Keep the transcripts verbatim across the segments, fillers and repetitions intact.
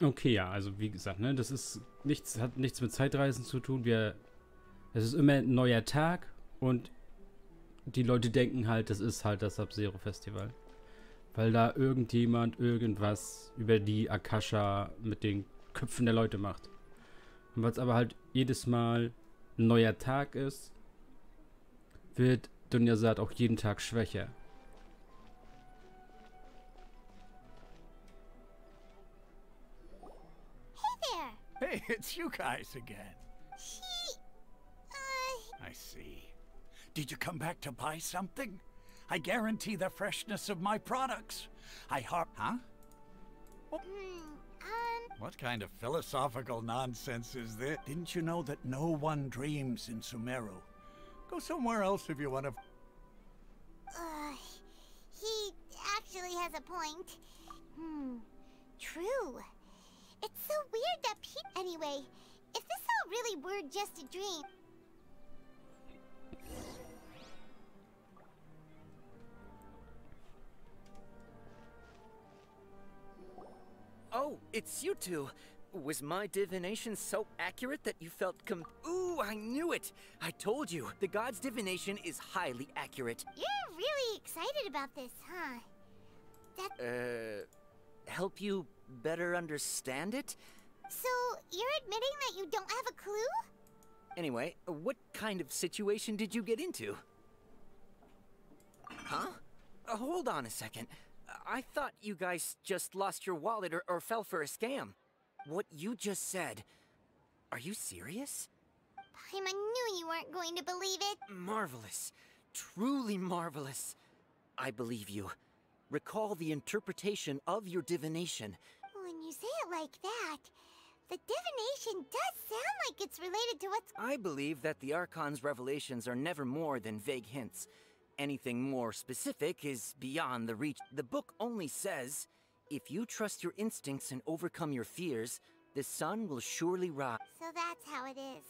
Okay, ja, also wie gesagt, ne, das ist nichts, hat nichts mit Zeitreisen zu tun. Wir, es ist immer ein neuer Tag und die Leute denken halt, das ist halt das Sabzeruz Festival. Weil da irgendjemand irgendwas über die Akasha mit den Köpfen der Leute macht. Und weil es aber halt jedes Mal ein neuer Tag ist, wird Dunyarzad auch jeden Tag schwächer. Hey, it's you guys again. She, uh... I see. Did you come back to buy something? I guarantee the freshness of my products. I harp, huh? Oh. Mm, um... What kind of philosophical nonsense is this? Didn't you know that no one dreams in Sumeru? Go somewhere else if you want to... Uh, he actually has a point. Hmm, true. It's so weird that people... Anyway, if this all really were just a dream... Oh, it's you two. Was my divination so accurate that you felt com... Ooh, I knew it! I told you, the god's divination is highly accurate. You're really excited about this, huh? That... Uh... help you... better understand it? So, you're admitting that you don't have a clue? Anyway, what kind of situation did you get into? Huh? Uh, hold on a second. I thought you guys just lost your wallet or, or fell for a scam. What you just said... Are you serious? Paimon knew you weren't going to believe it. Marvelous. Truly marvelous. I believe you. Recall the interpretation of your divination. When you say it like that, the divination does sound like it's related to what's... I believe that the Archon's revelations are never more than vague hints. Anything more specific is beyond the reach. The book only says, if you trust your instincts and overcome your fears, the sun will surely rise. So that's how it is.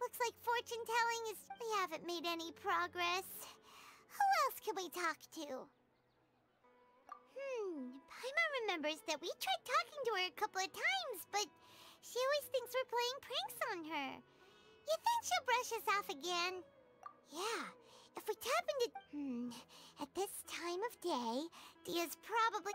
Looks like fortune-telling is... We haven't made any progress. Who else can we talk to? Hmm, Paimon remembers that we tried talking to her a couple of times, but she always thinks we're playing pranks on her. You think she'll brush us off again? Yeah, if we tap into... Hmm, at this time of day, Dia's probably...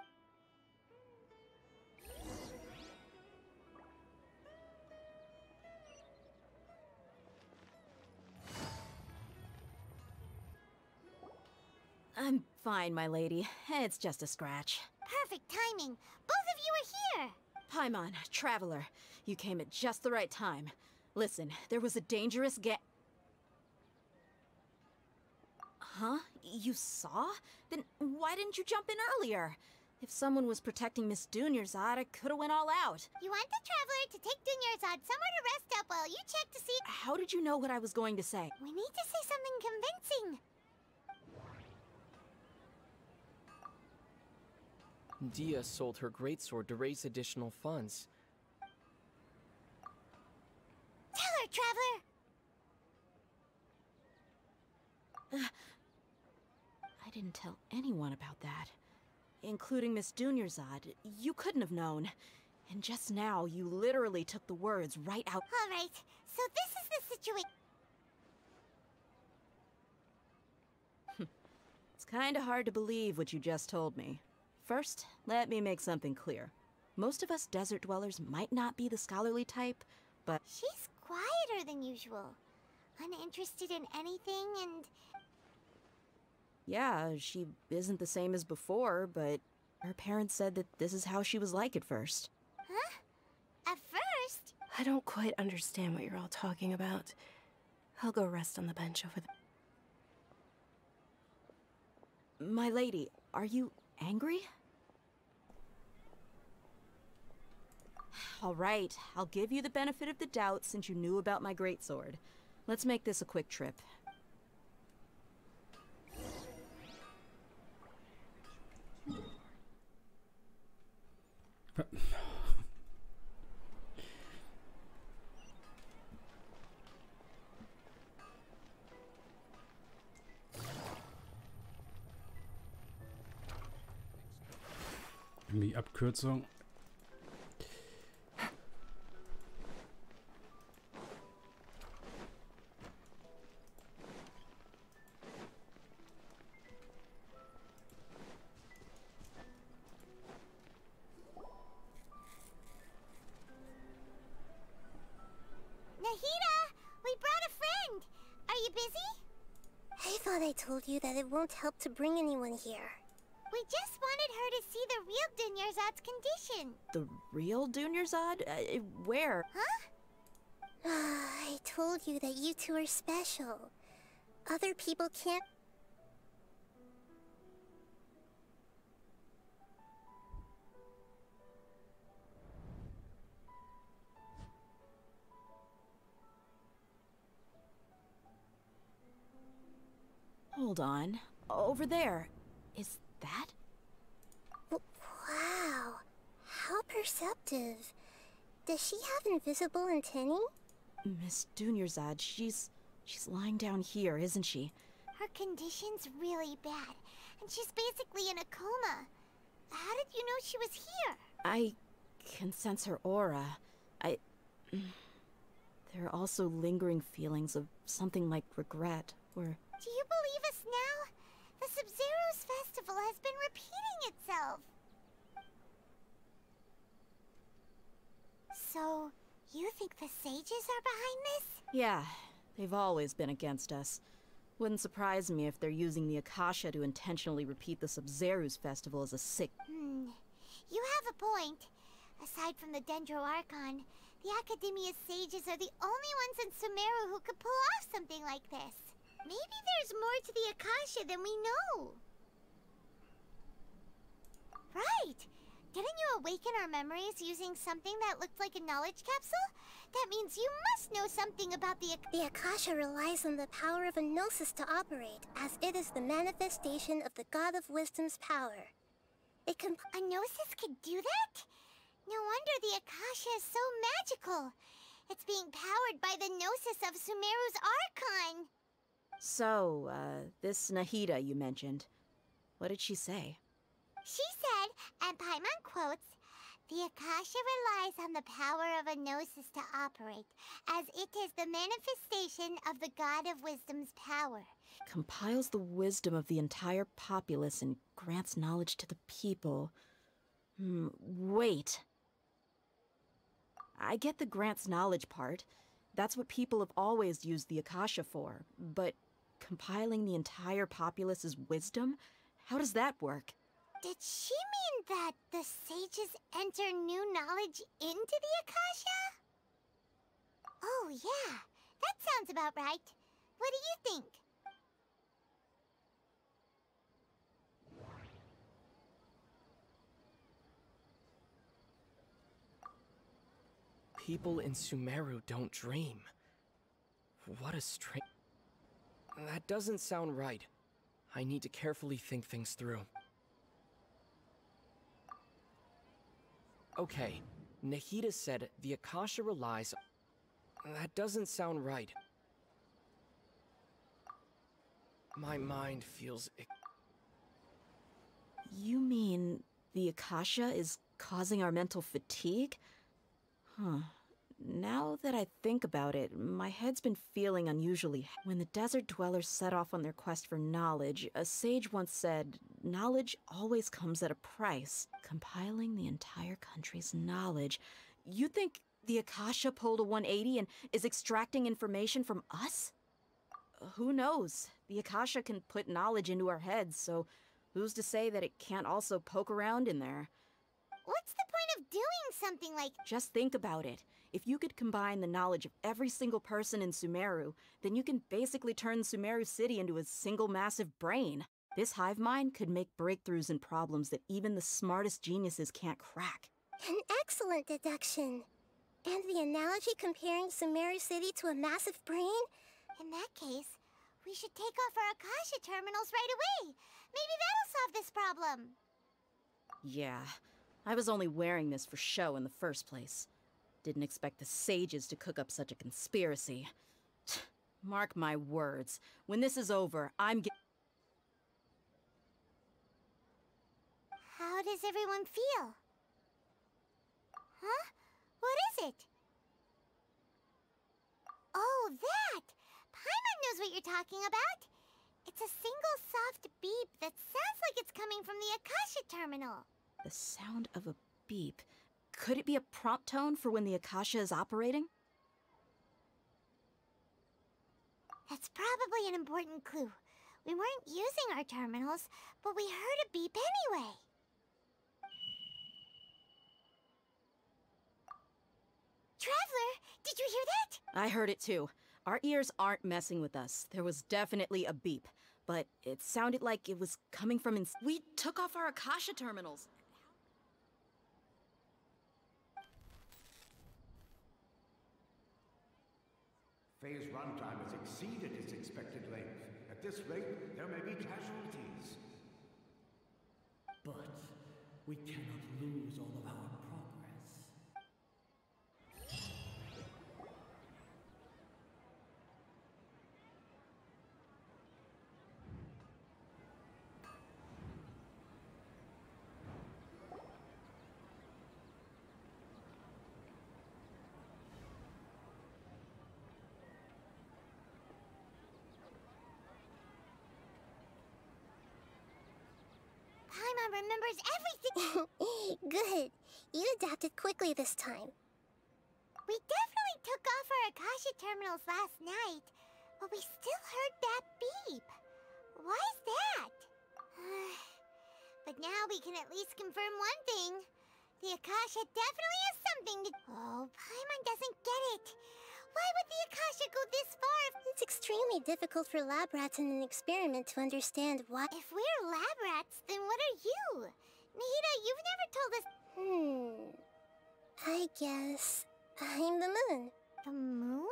I'm fine, my lady. It's just a scratch. Perfect timing. Both of you are here! Paimon, Traveler, you came at just the right time. Listen, there was a dangerous ga- Huh? You saw? Then why didn't you jump in earlier? If someone was protecting Miss Dunyarzad, I could've went all out. You want the Traveler to take Dunyarzad somewhere to rest up while you check to see- How did you know what I was going to say? We need to say something convincing. Dia sold her greatsword to raise additional funds. Tell her, Traveler! Uh, I didn't tell anyone about that. Including Miss Dunyarzad. You couldn't have known. And just now, you literally took the words right out- Alright, so this is the situation. It's kinda hard to believe what you just told me. First, let me make something clear. Most of us desert dwellers might not be the scholarly type, but... She's quieter than usual. Uninterested in anything and... Yeah, she isn't the same as before, but... Her parents said that this is how she was like at first. Huh? At first? I don't quite understand what you're all talking about. I'll go rest on the bench over the... My lady, are you angry? All right, I'll give you the benefit of the doubt since you knew about my greatsword. Let's make this a quick trip. Irgendwie Abkürzung. told you that it won't help to bring anyone here. We just wanted her to see the real Dunyarzad's condition. The real Dunyarzad? Uh, where? Huh? I told you that you two are special. Other people can't... Hold on. Over there. Is that? Wow. How perceptive. Does she have invisible antennae? Miss Dunyarzad, she's... she's lying down here, isn't she? Her condition's really bad, and she's basically in a coma. How did you know she was here? I can sense her aura. I... There are also lingering feelings of something like regret, or... Do you believe us now? The Sabzeruz Festival has been repeating itself! So, you think the sages are behind this? Yeah, they've always been against us. Wouldn't surprise me if they're using the Akasha to intentionally repeat the Sabzeruz Festival as a sick... Hmm, you have a point. Aside from the Dendro Archon, the Academia's sages are the only ones in Sumeru who could pull off something like this. Maybe there's more to the Akasha than we know. Right! Didn't you awaken our memories using something that looked like a knowledge capsule? That means you must know something about the Akasha. The Akasha relies on the power of a Gnosis to operate, as it is the manifestation of the God of Wisdom's power. It can... A Gnosis could do that? No wonder the Akasha is so magical. It's being powered by the Gnosis of Sumeru's Archon. So, uh, this Nahida you mentioned, what did she say? She said, and Paimon quotes, "The Akasha relies on the power of a Gnosis to operate, as it is the manifestation of the God of Wisdom's power. Compiles the wisdom of the entire populace and grants knowledge to the people." Hmm, wait. I get the grants knowledge part. That's what people have always used the Akasha for, but... compiling the entire populace's wisdom? How does that work? Did she mean that the sages enter new knowledge into the Akasha? Oh yeah, that sounds about right. What do you think? People in Sumeru don't dream. What a strange... That doesn't sound right. I need to carefully think things through. Okay, Nahida said the Akasha relies... That doesn't sound right. My mind feels... You mean the Akasha is causing our mental fatigue? Huh. Now that I think about it, my head's been feeling unusually. When the desert dwellers set off on their quest for knowledge, a sage once said, "Knowledge always comes at a price." Compiling the entire country's knowledge. You think the Akasha pulled a one eighty and is extracting information from us? Who knows? The Akasha can put knowledge into our heads, so who's to say that it can't also poke around in there? What's the point of doing something like... Just think about it. If you could combine the knowledge of every single person in Sumeru, then you can basically turn Sumeru City into a single massive brain. This hive mind could make breakthroughs in problems that even the smartest geniuses can't crack. An excellent deduction. And the analogy comparing Sumeru City to a massive brain? In that case, we should take off our Akasha terminals right away. Maybe that'll solve this problem. Yeah. I was only wearing this for show in the first place. Didn't expect the sages to cook up such a conspiracy. Mark my words, when this is over, I'm get- How does everyone feel? Huh? What is it? Oh, that! Paimon knows what you're talking about! It's a single soft beep that sounds like it's coming from the Akasha terminal. The sound of a beep. Could it be a prompt tone for when the Akasha is operating? That's probably an important clue. We weren't using our terminals, but we heard a beep anyway. Traveler, did you hear that? I heard it too. Our ears aren't messing with us. There was definitely a beep, but it sounded like it was coming from ins- We took off our Akasha terminals. Phase runtime has exceeded its expected length. At this rate, there may be casualties. But we cannot lose all of our progress. Paimon remembers everything! Good! You adapted quickly this time. We definitely took off our Akasha terminals last night, but we still heard that beep. Why is that? But now we can at least confirm one thing. The Akasha definitely has something to... Oh, Paimon doesn't get it. Why would the Akasha go this far if... It's extremely difficult for lab rats in an experiment to understand why... If we're lab rats, then what are you? Nahida, you've never told us... Hmm... I guess... I'm the moon. The moon?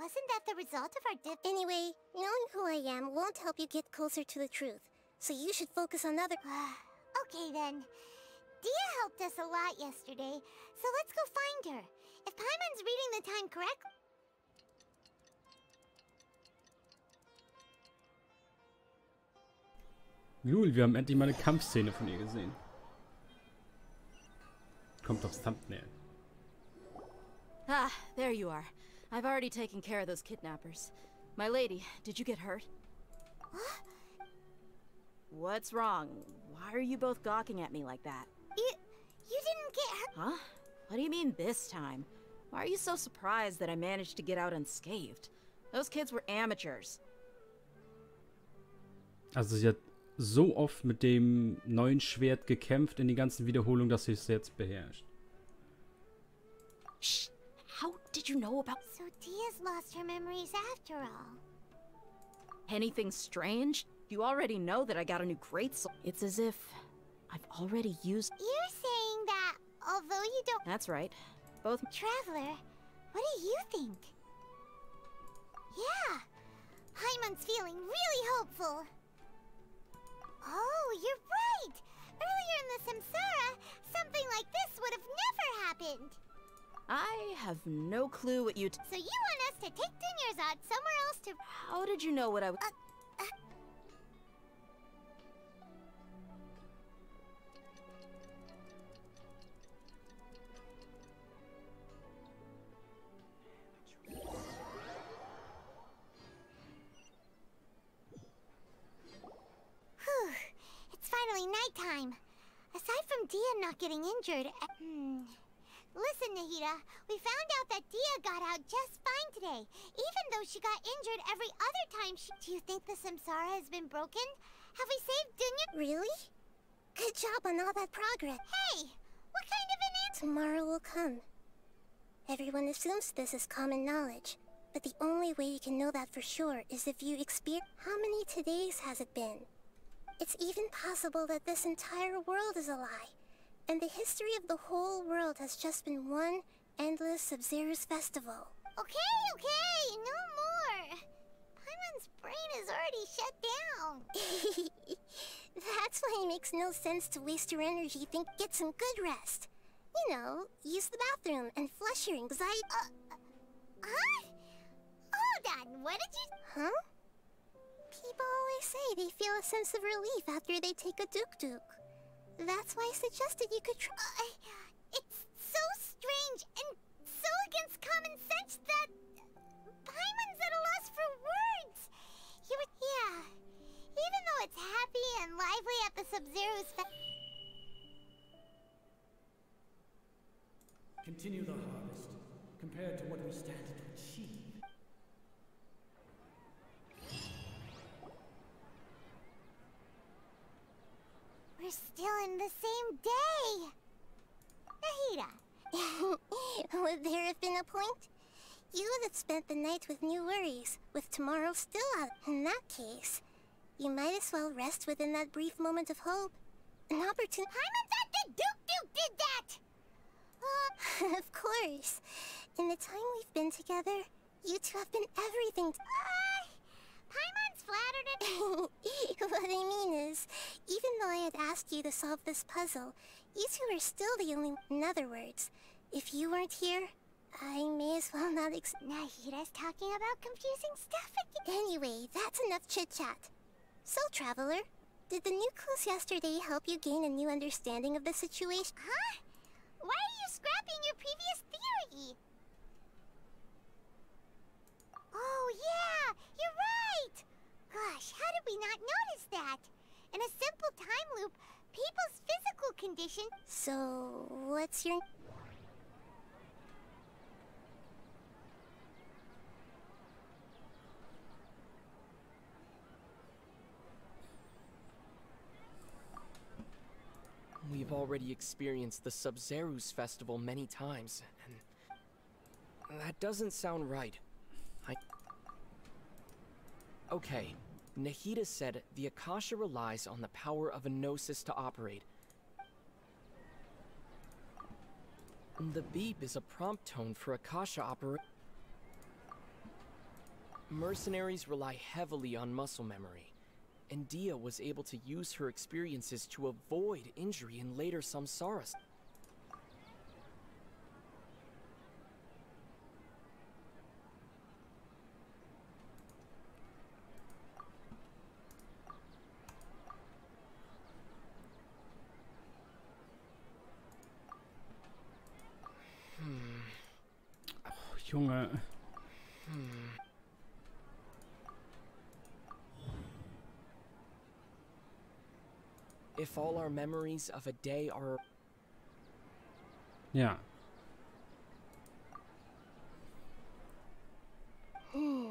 Wasn't that the result of our dip... Anyway, knowing who I am won't help you get closer to the truth. So you should focus on other... Okay then. Dia helped us a lot yesterday, so let's go find her. If Paimon's reading the time correctly... Lul, wir haben endlich mal eine Kampfszene von ihr gesehen. Kommt aufs Thumbnail. Ah, there you are. I've already taken care of those kidnappers. My lady, did you get hurt? Huh? What's wrong? Why are you both gawking at me like that? You... you didn't get hurt? Huh? What do you mean this time? Why are you so surprised that I managed to get out unscathed? Those kids were amateurs. Also sie hat so oft mit dem neuen Schwert gekämpft in die ganzen Wiederholungen, dass sie es jetzt beherrscht. Shh. How did you know about... So Dia's lost her memories after all. Anything strange? You already know that I got a new great soul. It's as if I've already used... You're saying that although you don't... That's right. Both... Traveler, what do you think? Yeah, Paimon's feeling really hopeful. Oh, you're right. Earlier in the Samsara, something like this would have never happened. I have no clue what you... T so you want us to take Dunyarzad somewhere else to... How did you know what I was... Uh Nighttime. Aside from Dia not getting injured, hmm. Listen, Nahida, we found out that Dia got out just fine today, even though she got injured every other time she... Do you think the Samsara has been broken? Have we saved Dunya? Really? Good job on all that progress. Hey, what kind of an answer? Tomorrow will come. Everyone assumes this is common knowledge, but the only way you can know that for sure is if you experience... How many todays has it been? It's even possible that this entire world is a lie, and the history of the whole world has just been one endless Sabzeruz festival. Okay, okay, no more! Paimon's brain is already shut down. That's why it makes no sense to waste your energy. Think, get some good rest. You know, use the bathroom and flush your anxiety. Uh, huh? Hold on, what did you... Huh? People always say they feel a sense of relief after they take a duk-duk. That's why I suggested you could try... Uh, it's so strange and so against common sense that... Paimon's at a loss for words! You would... Yeah. Even though it's happy and lively at the Sub-Zero's Fest... Continue the harvest, compared to what we stand to achieve. Would there have been a point? You would have spent the night with new worries, with tomorrow still out. In that case, you might as well rest within that brief moment of hope. An opportunity. Paimon thought the Duke Duke did that! Uh, of course. In the time we've been together, you two have been everything to uh, Paimon's flattered and... What I mean is, even though I had asked you to solve this puzzle, you two are still the only... In other words, if you weren't here, I may as well not ex... Nahida's talking about confusing stuff again. Anyway, that's enough chit-chat. So, Traveler, did the new clues yesterday help you gain a new understanding of the situation? Huh? Why are you scrapping your previous theory? Oh, yeah! You're right! Gosh, how did we not notice that? In a simple time loop, people's physical condition... So, what's your... We've already experienced the Sabzeruz Festival many times, and that doesn't sound right. I... Okay, Nahida said the Akasha relies on the power of a Gnosis to operate. The beep is a prompt tone for Akasha operation. Mercenaries rely heavily on muscle memory. And Dia was able to use her experiences to avoid injury in later samsaras. Hmm. Oh, Junge. Hmm. If all our memories of a day are... Yeah. Hmm. Oh!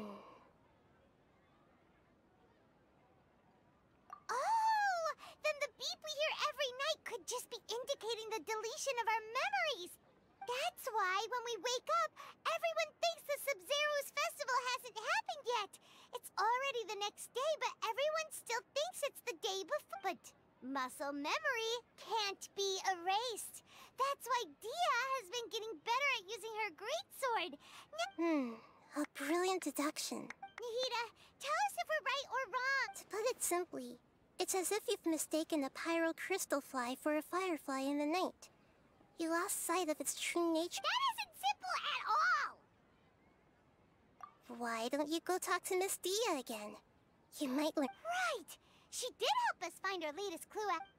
Then the beep we hear every night could just be indicating the deletion of our memories! That's why, when we wake up, everyone thinks the Sabzeruz Festival hasn't happened yet! It's already the next day, but everyone still thinks it's the day before... But muscle memory can't be erased. That's why Dia has been getting better at using her greatsword. Hmm, a brilliant deduction. Nahida, tell us if we're right or wrong. To put it simply, it's as if you've mistaken a pyro crystal fly for a firefly in the night. You lost sight of its true nature. That isn't simple at all! Why don't you go talk to Miss Dia again? You might learn... Right! She did help us find our latest clue at...